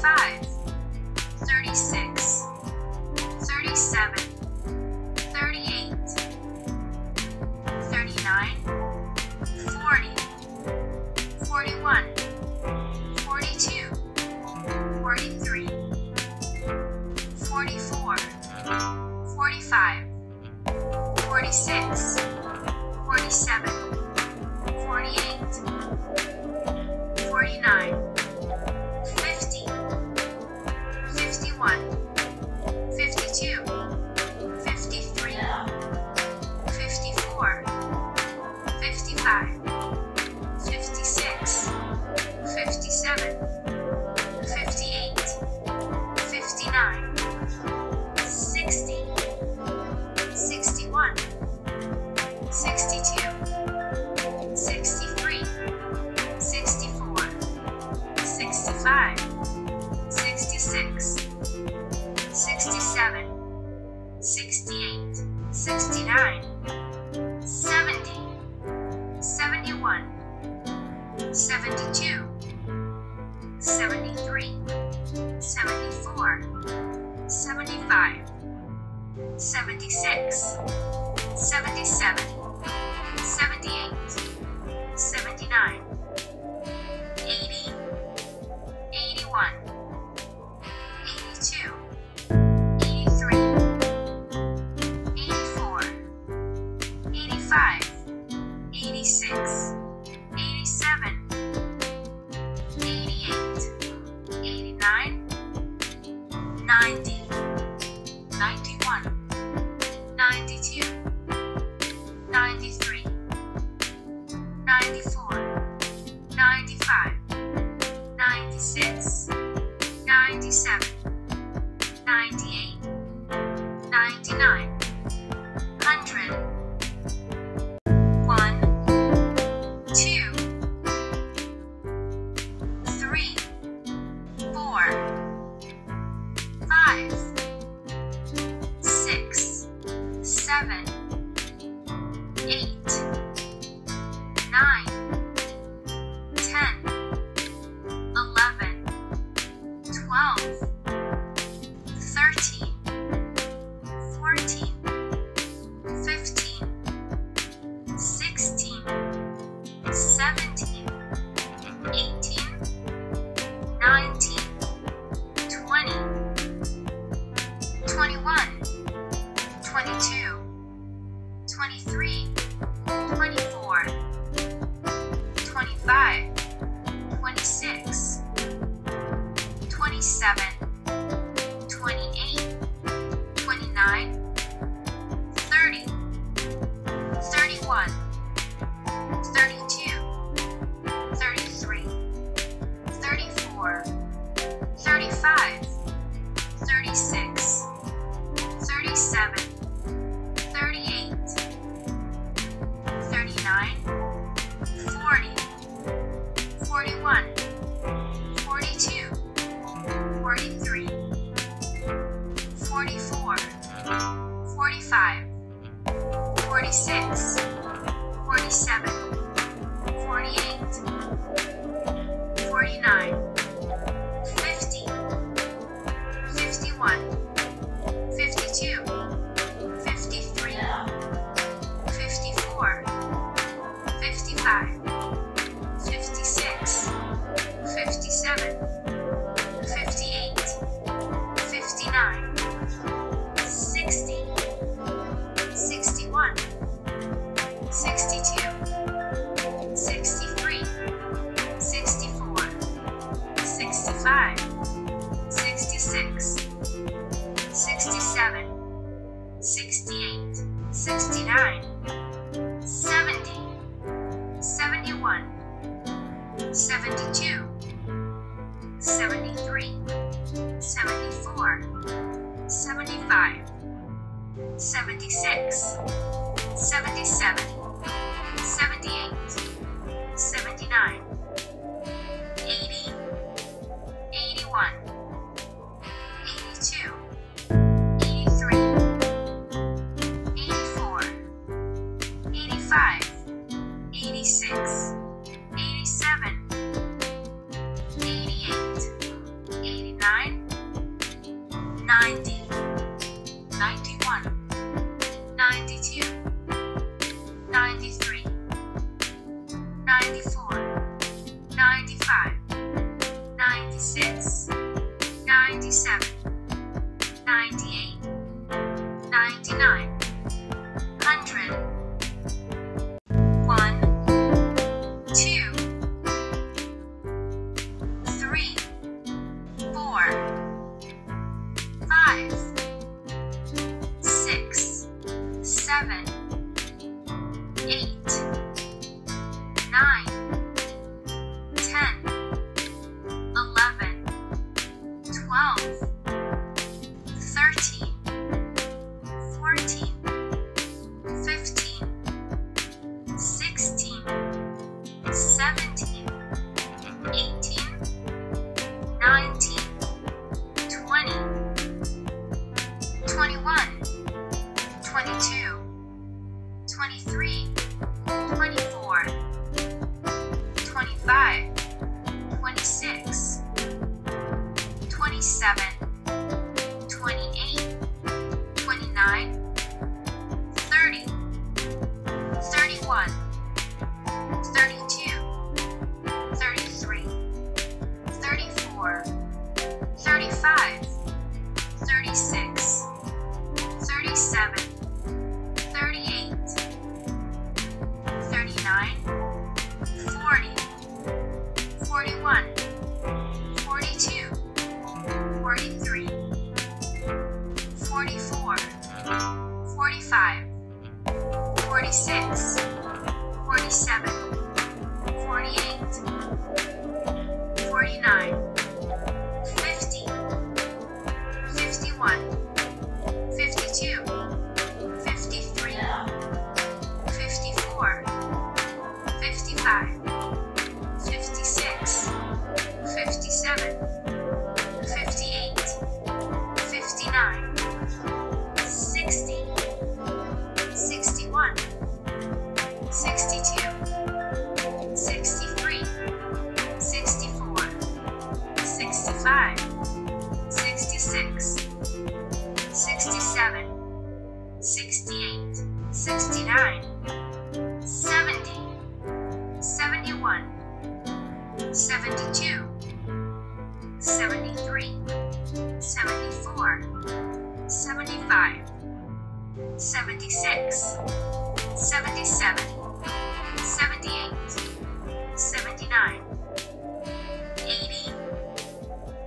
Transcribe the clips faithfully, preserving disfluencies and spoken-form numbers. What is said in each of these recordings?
eighty-six, eighty-seven, eighty-eight, eighty-nine,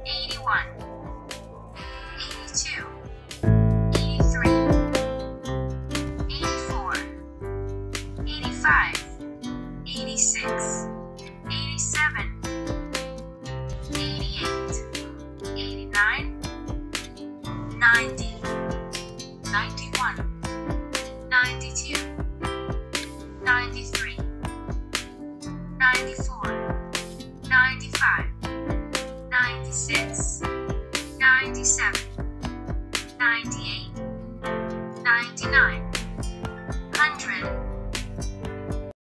ninety, ninety-one, ninety-two, ninety-three, ninety-four, ninety-five, ninety-six, ninety-seven, ninety-eight, ninety-nine, ninety, ninety-one, ninety-two, ninety-three, ninety-four, ninety-five, ninety-six, ninety-seven, ninety-eight, ninety-nine, ninety, ninety-one.